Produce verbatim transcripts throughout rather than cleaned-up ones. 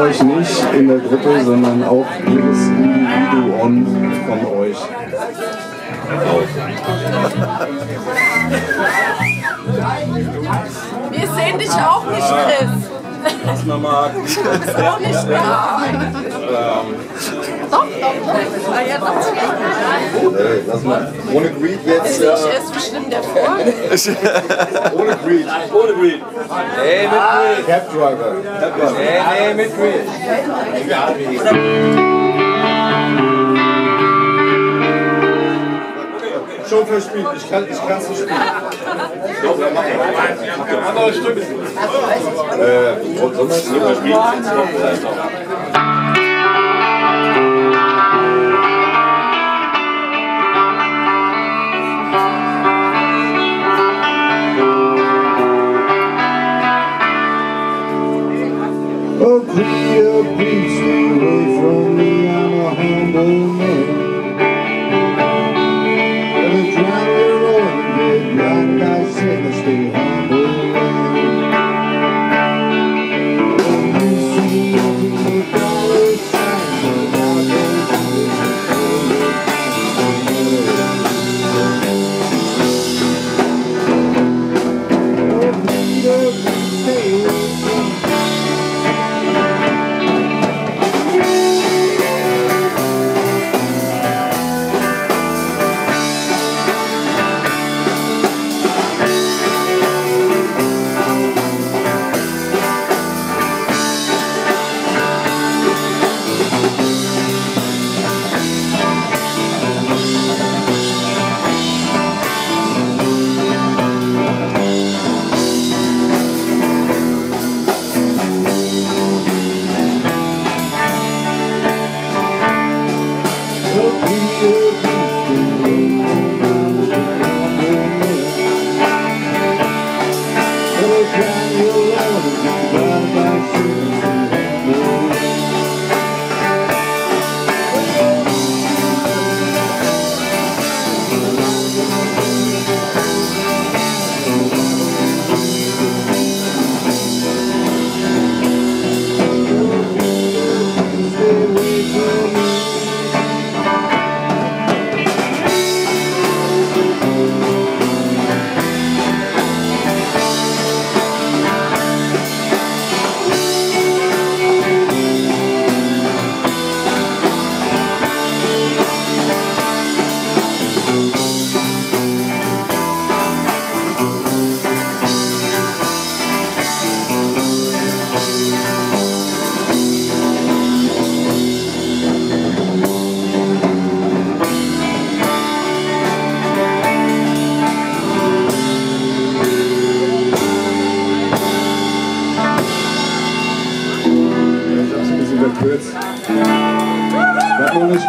euch nicht in der Gruppe, sondern auch jedes Individuum von euch. Wir sehen dich auch nicht, Chris. Das nochmal. Das ist auch nicht da. Doch, doch, doch. Lass mal. Ohne Greed jetzt. Ist bestimmt der Vor. Ohne Greed. Ohne Greed. Nee, mit Greed. Capdriver. Nee, nee, mit Greed. Schon verspielt. Ich kann es nicht spielen. Ich glaube, wir machen eine andere Stimme. Äh, und sonst sind wir spielen. Vielleicht auch. Oh, clear, please stay away from me. I'm a humble man.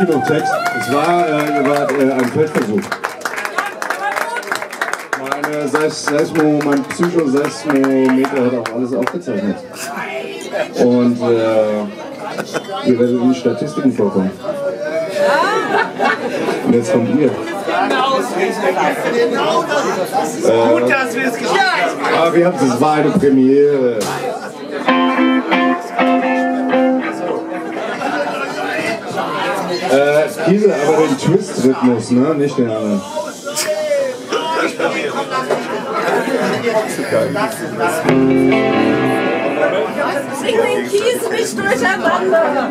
Genug Text. Es war, äh, war äh, ein Feldversuch. Meine Seismo, mein Psycho-Seismometer hat auch alles aufgezeichnet. Und äh, ihr werdet in die Statistiken vorkommen. Und jetzt kommt ihr. Äh, Gut, dass wir es geschafft haben. Aber wir haben es, war eine Premiere. Äh, Kiesel, aber den Twist-Rhythmus, ne? Nicht den anderen. Bring den Kies nicht durcheinander!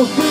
I'll